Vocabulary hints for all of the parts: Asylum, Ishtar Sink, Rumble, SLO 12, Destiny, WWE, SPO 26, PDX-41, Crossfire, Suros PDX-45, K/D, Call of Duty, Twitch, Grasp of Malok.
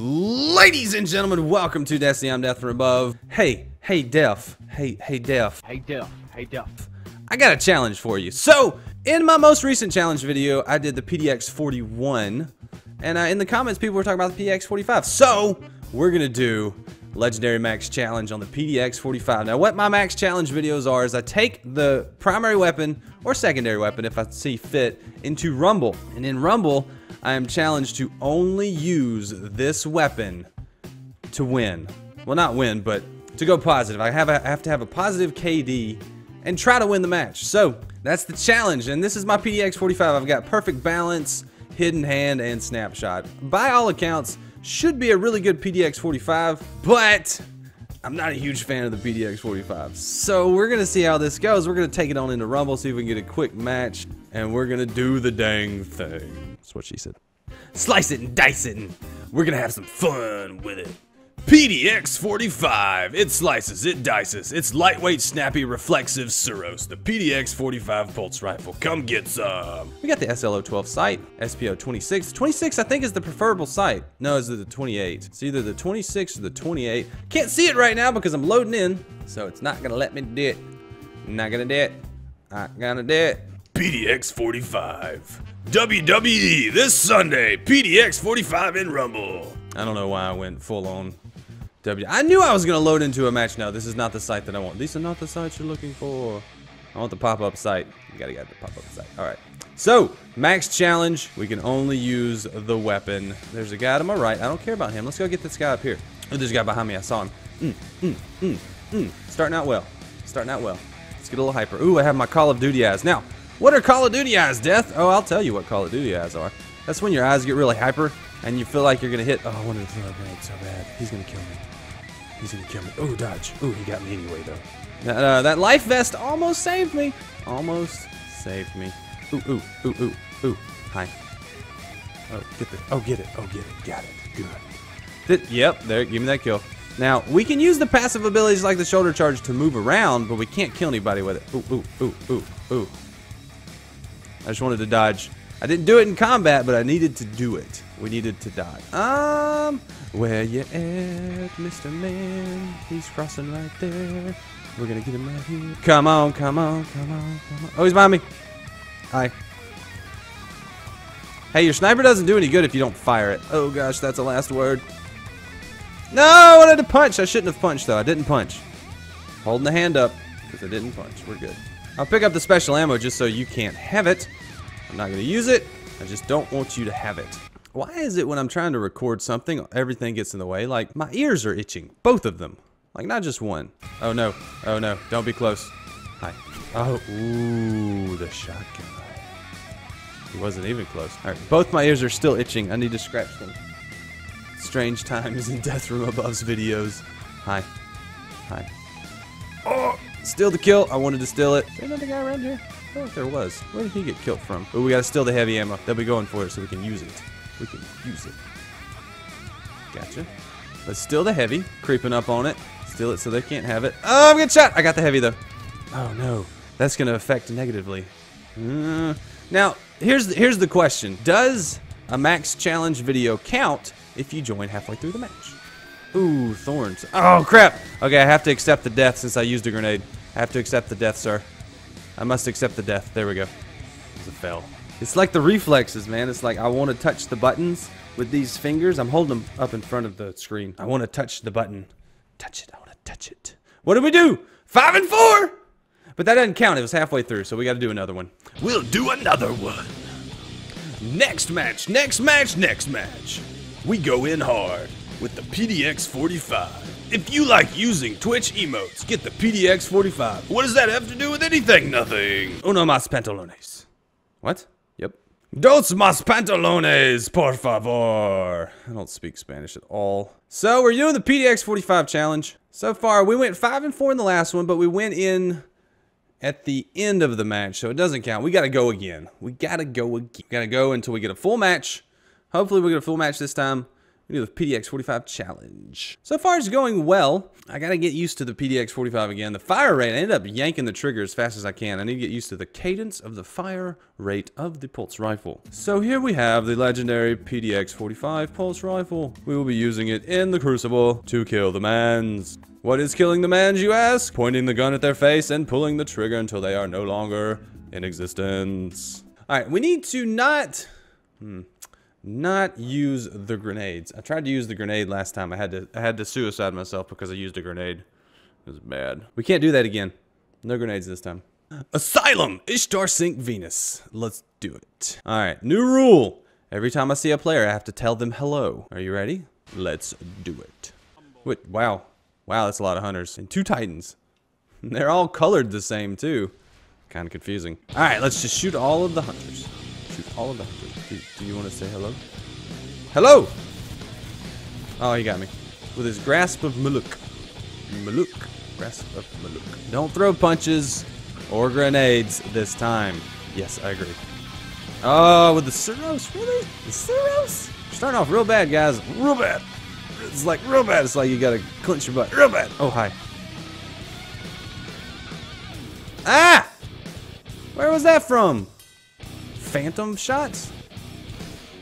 Ladies and gentlemen, welcome to Destiny. I'm Death from Above. Hey, Def. Hey, Def. Hey, Def. Hey, Def. I got a challenge for you. So, in my most recent challenge video, I did the PDX-41, and in the comments, people were talking about the PDX-45. So, we're gonna do Legendary Max Challenge on the PDX-45. Now, what my Max Challenge videos are is I take the primary weapon or secondary weapon, if I see fit, into Rumble, and in Rumble, I am challenged to only use this weapon to win. Well, not win, but to go positive. I have to have a positive KD and try to win the match. So that's the challenge, and this is my PDX-45. I've got perfect balance, hidden hand, and snapshot. By all accounts, should be a really good PDX-45, but I'm not a huge fan of the PDX-45. So we're gonna see how this goes. We're gonna take it on into Rumble, see if we can get a quick match, and we're gonna do the dang thing. That's what she said. Slice it and dice it, and we're gonna have some fun with it. PDX-45. It slices, it dices. It's lightweight, snappy, reflexive Suros. The PDX-45 pulse rifle. Come get some. We got the SLO 12 sight, SPO 26. 26, I think, is the preferable sight. No, it's the 28. It's either the 26 or the 28. Can't see it right now because I'm loading in, so it's not gonna let me do it. Not gonna do it. Not gonna do it. PDX-45. WWE this Sunday, PDX-45 in Rumble. I don't know why I went full on WWE. I knew I was gonna load into a match. No, this is not the site that I want. These are not the sites you're looking for. I want the pop-up site. You gotta get the pop-up site. All right. So max challenge. We can only use the weapon. There's a guy to my right. I don't care about him. Let's go get this guy up here. Oh, there's a guy behind me. I saw him. Starting out well. Starting out well. Let's get a little hyper. Ooh, I have my Call of Duty eyes now. What are Call of Duty eyes, Death? Oh, I'll tell you what Call of Duty eyes are. That's when your eyes get really hyper and you feel like you're gonna hit. Oh, I wanted to throw a grenade so bad. He's gonna kill me. He's gonna kill me. Oh, dodge. Oh, he got me anyway, though. That life vest almost saved me. Almost saved me. Ooh, ooh, ooh, ooh, ooh. Hi. Oh, get the. Oh, get it. Oh, get it. Got it. Good. Yep, there. Give me that kill. Now, we can use the passive abilities like the shoulder charge to move around, but we can't kill anybody with it. Ooh, ooh, ooh, ooh, ooh. I just wanted to dodge. I didn't do it in combat, but I needed to do it. We needed to dodge. Where you at, Mr. Man? He's crossing right there. We're gonna get him right here. Come on, come on, come on, come on. Oh, he's behind me. Hi. Hey, your sniper doesn't do any good if you don't fire it. Oh gosh, that's the last word. No, I wanted to punch. I shouldn't have punched, though. I didn't punch. Holding the hand up, because I didn't punch. We're good. I'll pick up the special ammo just so you can't have it. I'm not gonna use it. I just don't want you to have it. Why is it when I'm trying to record something, everything gets in the way? Like, my ears are itching. Both of them. Like, not just one. Oh no. Oh no. Don't be close. Hi. Oh, ooh, the shotgun. He wasn't even close. Alright, both my ears are still itching. I need to scratch them. Strange times in Death from Above's videos. Hi. Hi. Oh! Steal the kill. I wanted to steal it. Is there another guy around here? I don't know if there was. Where did he get killed from? Oh, we gotta steal the heavy ammo. They'll be going for it so we can use it. We can use it. Gotcha. Let's steal the heavy. Creeping up on it. Steal it so they can't have it. Oh, I'm getting shot. I got the heavy, though. Oh, no. That's gonna affect negatively. Now, here's the question. Does a max challenge video count if you join halfway through the match? Ooh, thorns. Oh, crap. Okay, I have to accept the death since I used a grenade. I have to accept the death, sir. I must accept the death. There we go. It's a fail. It's like the reflexes, man. It's like I want to touch the buttons with these fingers. I'm holding them up in front of the screen. I want to touch the button. Touch it. I want to touch it. What did we do? 5 and 4! But that doesn't count. It was halfway through, so we got to do another one. We'll do another one. Next match, next match, next match. We go in hard with the PDX-45. If you like using Twitch emotes, get the PDX-45. What does that have to do with anything? Nothing. Uno más pantalones. What? Yep. Dos más pantalones, por favor. I don't speak Spanish at all. So we're doing the PDX-45 challenge. So far, we went 5 and 4 in the last one, but we went in at the end of the match, so it doesn't count. We gotta go again. We gotta go again. We gotta go until we get a full match. Hopefully we get a full match this time. We do the PDX-45 challenge. So far it's going well. I gotta get used to the PDX-45 again. The fire rate, I ended up yanking the trigger as fast as I can. I need to get used to the cadence of the fire rate of the pulse rifle. So here we have the legendary PDX-45 pulse rifle. We will be using it in the Crucible to kill the mans. What is killing the mans, you ask? Pointing the gun at their face and pulling the trigger until they are no longer in existence. Alright, we need to not use the grenades. I tried to use the grenade last time. I had to suicide myself because I used a grenade. It was bad. We can't do that again. No grenades this time. Asylum! Ishtar Sink Venus. Let's do it. Alright, new rule. Every time I see a player, I have to tell them hello. Are you ready? Let's do it. Wait, wow. Wow, that's a lot of hunters. And 2 titans. They're all colored the same, too. Kind of confusing. Alright, let's just shoot all of the hunters. All of that. Do you want to say hello? Hello! Oh, he got me. With his Grasp of Malok. Malok. Grasp of Malok. Don't throw punches or grenades this time. Yes, I agree. Oh, with the Suros. Really? The Suros? You're starting off real bad, guys. Real bad. It's like real bad. It's like you gotta clench your butt. Real bad. Oh, hi. Ah! Where was that from? Phantom shots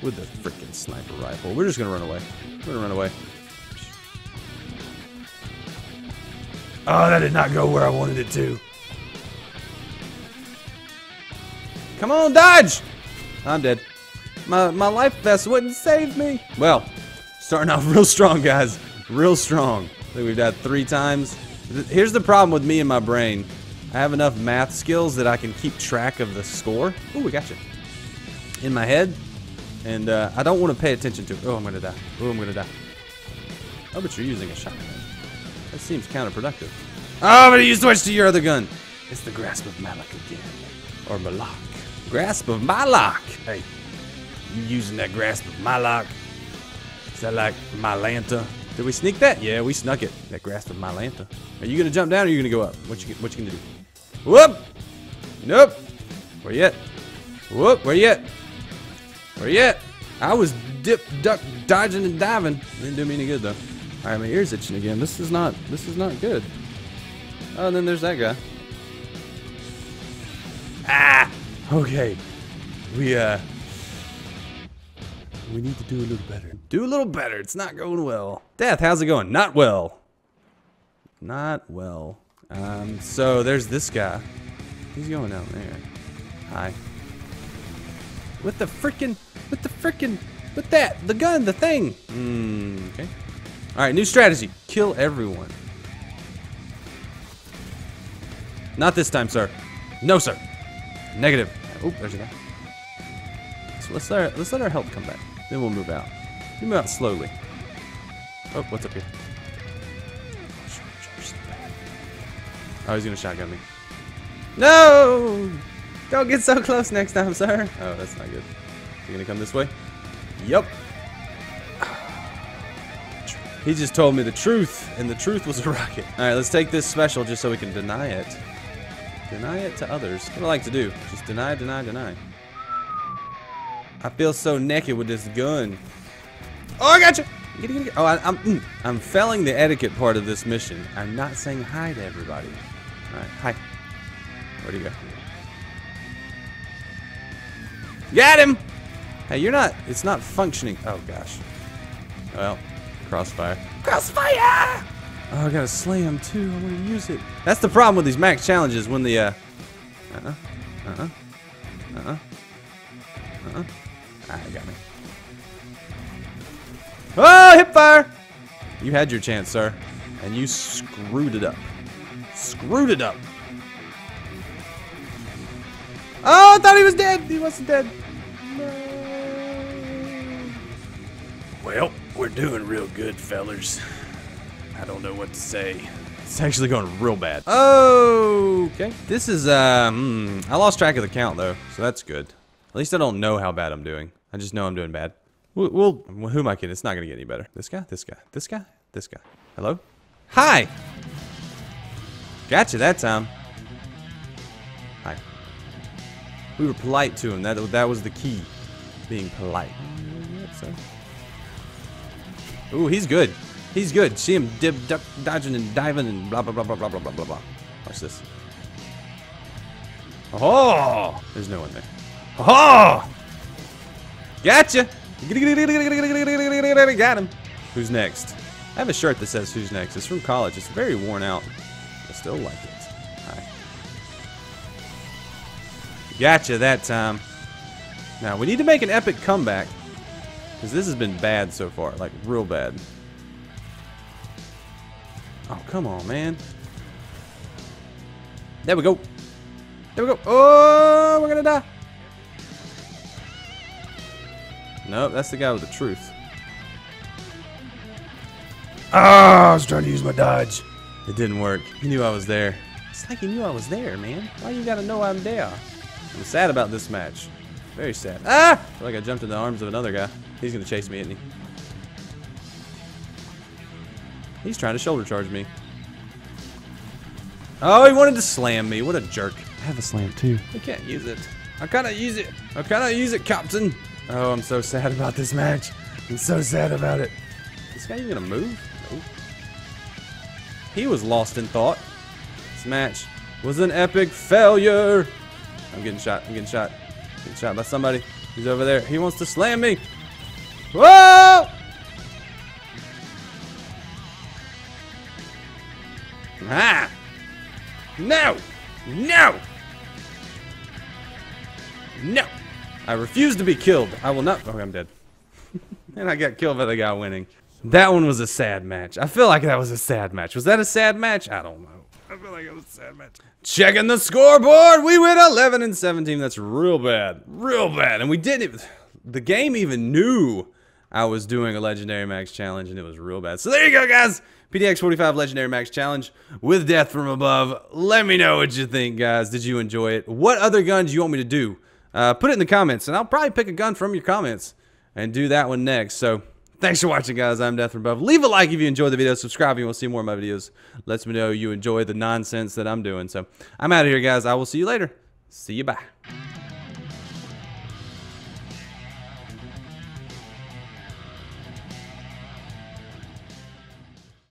with the freaking sniper rifle. We're just gonna run away. We're gonna run away. Oh, that did not go where I wanted it to. Come on, dodge! I'm dead. My life vest wouldn't save me. Well, starting off real strong, guys. Real strong. I think we've died 3 times. Here's the problem with me and my brain. I have enough math skills that I can keep track of the score. Ooh, we got you. In my head, and I don't want to pay attention to it. Oh, I'm gonna die. Oh, I'm gonna die. Oh, but you're using a shotgun. That seems counterproductive. Oh, but you switched to your other gun. It's the Grasp of Malok again, or Malok. Grasp of Malok. Hey, you using that Grasp of Malok? Is that like my lanta? Did we sneak that? Yeah, we snuck it. That Grasp of my lanta. Are you gonna jump down, or are you gonna go up? What you gonna do? Whoop. Nope. Where you at? Whoop. Where you at? Or yet, I was dip, duck, dodging and diving. Didn't do me any good though. All right, my ear's itching again. This is not good. Oh, and then there's that guy. Ah. Okay. We need to do a little better. Do a little better. It's not going well. Death, how's it going? Not well. Not well. So there's this guy. He's going down there. Hi. With that, the gun, the thing. Okay. All right, new strategy. Kill everyone. Not this time, sir. No, sir. Negative. Oh, there's a guy. So let's let our help come back. Then we'll move out. We move out slowly. Oh, what's up here? Oh, he's gonna shotgun me. No. Don't get so close next time, sir. Oh, that's not good. You gonna come this way? Yup. He just told me the truth, and the truth was a rocket. All right, let's take this special just so we can deny it. Deny it to others. What I like to do. Just deny, deny, deny. I feel so naked with this gun. Oh, I got you. Get. Oh, I'm failing the etiquette part of this mission. I'm not saying hi to everybody. All right, hi. Where do you go? Got him! Hey, you're not... It's not functioning. Oh, gosh. Well, Crossfire. Crossfire! Oh, I gotta slay him, too. I wanna use it. That's the problem with these max challenges when the, Alright, got me. Oh, hip fire! You had your chance, sir. And you screwed it up. Screwed it up! Oh, I thought he was dead. He wasn't dead. No. Well, we're doing real good, fellas. I don't know what to say. It's actually going real bad. Oh, okay. This is, I lost track of the count, though, so that's good. At least I don't know how bad I'm doing. I just know I'm doing bad. Well, who am I kidding? It's not going to get any better. This guy, this guy, this guy, this guy. Hello? Hi! Gotcha that time. Hi. We were polite to him. That was the key. Being polite. Ooh, he's good. He's good. See him dodging and diving and blah, blah, blah, blah, blah, blah, blah, blah. Watch this. Oh! There's no one there. Oh! Gotcha! Got him. Who's next? I have a shirt that says who's next. It's from college. It's very worn out. I still like it. Hi. Gotcha that time. Now, we need to make an epic comeback. Because this has been bad so far. Like, real bad. Oh, come on, man. There we go. There we go. Oh, we're gonna die. Nope, that's the guy with the truth. Ah, I was trying to use my dodge. It didn't work. He knew I was there. It's like he knew I was there, man. Why you gotta know I'm there? I'm sad about this match. Very sad. Ah! I feel like I jumped in the arms of another guy. He's gonna chase me, isn't he? He's trying to shoulder charge me. Oh, he wanted to slam me. What a jerk. I have a slam too. I can't use it. I cannot use it. I cannot use it, Captain. Oh, I'm so sad about this match. I'm so sad about it. This guy even gonna move? Nope. He was lost in thought. This match was an epic failure. I'm getting shot. I'm getting shot. I'm getting shot by somebody. He's over there. He wants to slam me. Whoa! Ah! No! No! No! I refuse to be killed. I will not. Okay, I'm dead. And I got killed by the guy winning. That one was a sad match. I feel like that was a sad match. Was that a sad match? I don't know. I feel like it was a sad match. Checking the scoreboard. We went 11-17. That's real bad. Real bad. And we didn't. The game even knew I was doing a Legendary Max Challenge, and it was real bad. So there you go, guys. PDX-45 Legendary Max Challenge with Death from Above. Let me know what you think, guys. Did you enjoy it? What other guns do you want me to do? Put it in the comments, and I'll probably pick a gun from your comments and do that one next. So thanks for watching, guys. I'm Death from Above. Leave a like if you enjoyed the video. Subscribe if you want to see more of my videos. Let me know you enjoy the nonsense that I'm doing. So I'm out of here, guys. I will see you later. See you. Bye.